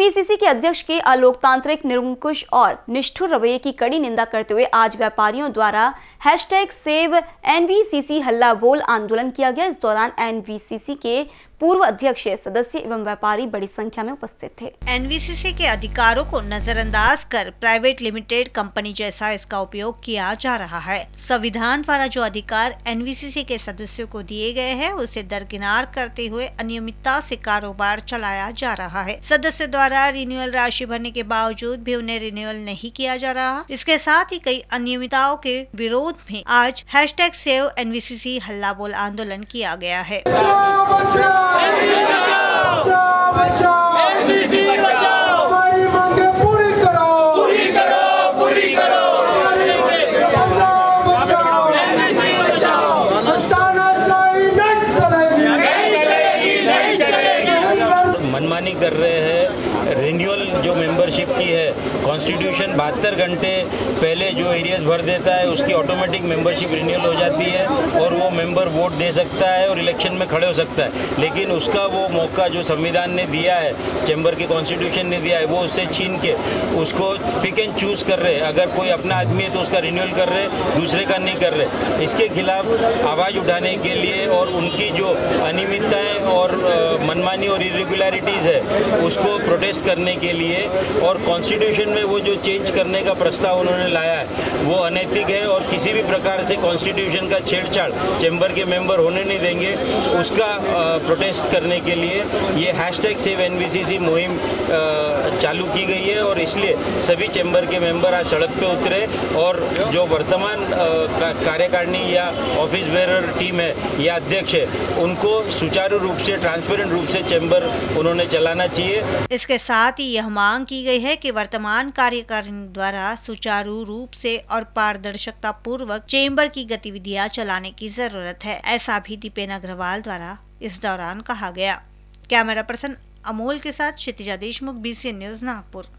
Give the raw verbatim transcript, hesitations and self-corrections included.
NVCC के अध्यक्ष के अलोकतांत्रिक, निरंकुश और निष्ठुर रवैये की कड़ी निंदा करते हुए आज व्यापारियों द्वारा hashtag save N V C C हल्ला बोल आंदोलन किया गया। इस दौरान एनवीसीसी के पूर्व अध्यक्ष, सदस्य एवं व्यापारी बड़ी संख्या में उपस्थित थे। एनवीसीसी के अधिकारों को नजरअंदाज कर प्राइवेट लिमिटेड कंपनी जैसा इसका उपयोग किया जा रहा है। संविधान द्वारा जो अधिकार एनवीसीसी के सदस्यों को दिए गए हैं, उसे दरकिनार करते हुए अनियमितता से कारोबार चलाया जा रहा है। सदस्य द्वारा रिन्यूअल राशि भरने के बावजूद भी उन्हें रिन्यूअल नहीं किया जा रहा। इसके साथ ही कई अनियमितताओं के विरोध में आज हैशटैग सेव एनवीसीसी हल्ला बोल आंदोलन किया गया है। बचाओ बचाओ एनवीसीसी बचाओ, हमारी मांगें पूरी करो पूरी करो पूरी करो, बचाओ बचाओ एनवीसीसी बचाओ, तानाशाही नहीं चलेगी नहीं चलेगी नहीं चलेगी। मनमानी कर रहे हैं। रिन्यूअल जो मेंबरशिप की है, कॉन्स्टिट्यूशन बहत्तर घंटे पहले जो एरियाज भर देता है उसकी ऑटोमेटिक मेंबरशिप रिन्यूअल हो जाती है और वो मेंबर वोट दे सकता है और इलेक्शन में खड़े हो सकता है, लेकिन उसका वो मौका जो संविधान ने दिया है, चैम्बर के कॉन्स्टिट्यूशन ने दिया है, वो उससे छीन के उसको पिक एंड चूज़ कर रहे हैं। अगर कोई अपना आदमी है तो उसका रिन्यूअल कर रहे, दूसरे का नहीं कर रहे। इसके खिलाफ आवाज़ उठाने के लिए और उनकी जो अनियमितताएँ और मनमानी और इरेगुलरिटीज़ है उसको प्रोटेस्ट करने के लिए और कॉन्स्टिट्यूशन में वो जो चेंज करने का प्रस्ताव उन्होंने लाया है वो अनैतिक है और किसी भी प्रकार से कॉन्स्टिट्यूशन का छेड़छाड़ चैम्बर के मेंबर होने नहीं देंगे। उसका प्रोटेस्ट करने के लिए ये हैशटैग सेव एनवीसीसी मुहिम चालू की गई है और इसलिए सभी चैम्बर के मेंबर आज सड़क पे उतरे और जो वर्तमान कार्यकारिणी या ऑफिस बेरर टीम है या अध्यक्ष है उनको सुचारू रूप से, ट्रांसपेरेंट रूप से चैम्बर उन्होंने चलाना चाहिए। इसके साथ ही यह मांग की गई है कि वर्तमान कार्यकारिणी द्वारा सुचारू रूप से और पारदर्शकता पूर्वक चैम्बर की गतिविधियां चलाने की जरूरत है। ऐसा भी दीपेन अग्रवाल द्वारा इस दौरान कहा गया। कैमरा पर्सन अमोल के साथ क्षितिज देशमुख, बीसी न्यूज, नागपुर।